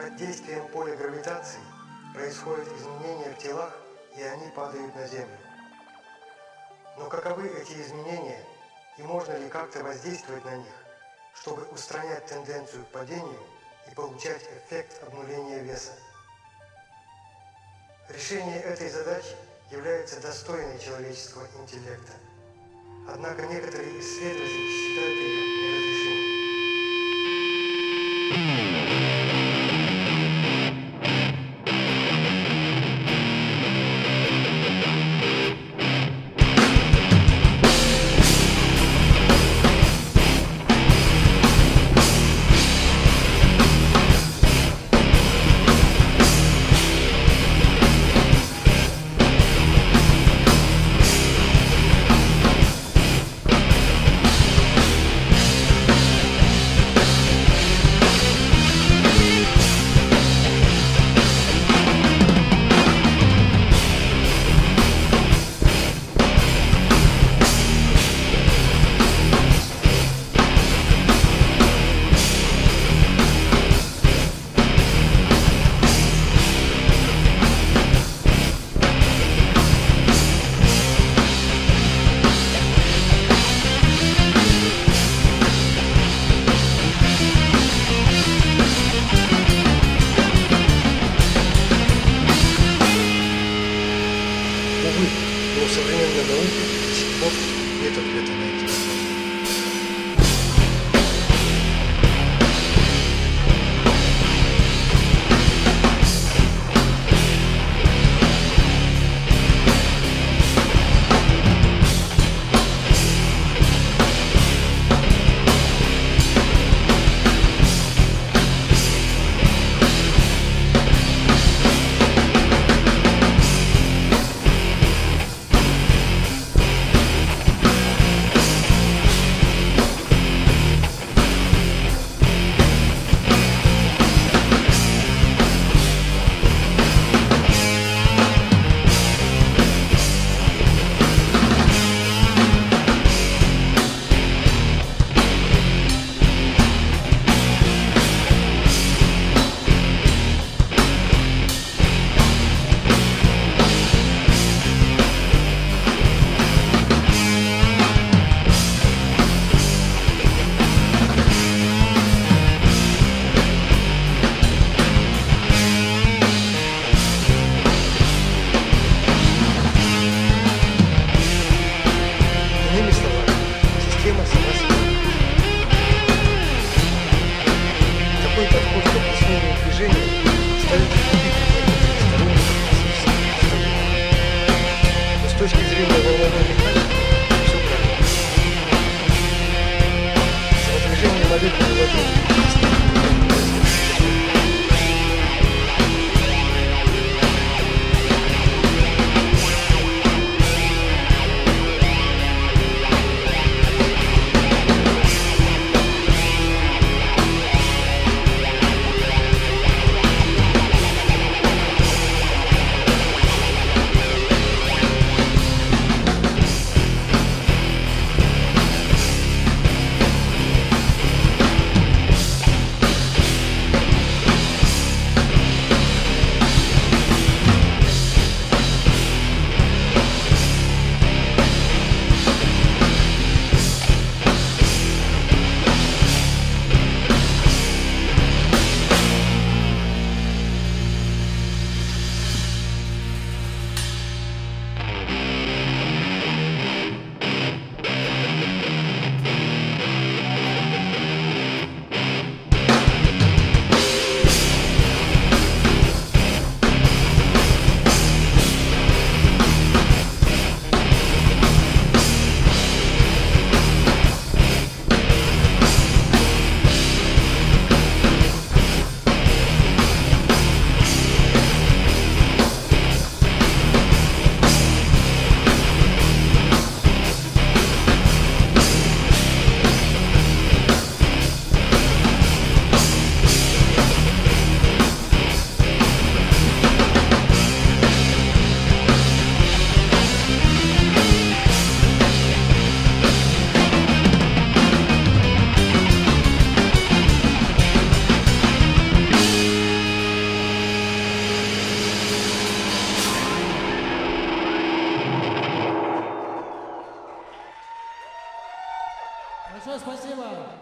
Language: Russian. Под действием поля гравитации происходят изменения в телах, и они падают на Землю. Но каковы эти изменения, и можно ли как-то воздействовать на них, чтобы устранять тенденцию к падению и получать эффект обнуления веса? Решение этой задачи является достойной человеческого интеллекта. Однако некоторые исследователи считают ее неразрешимой. спасибо.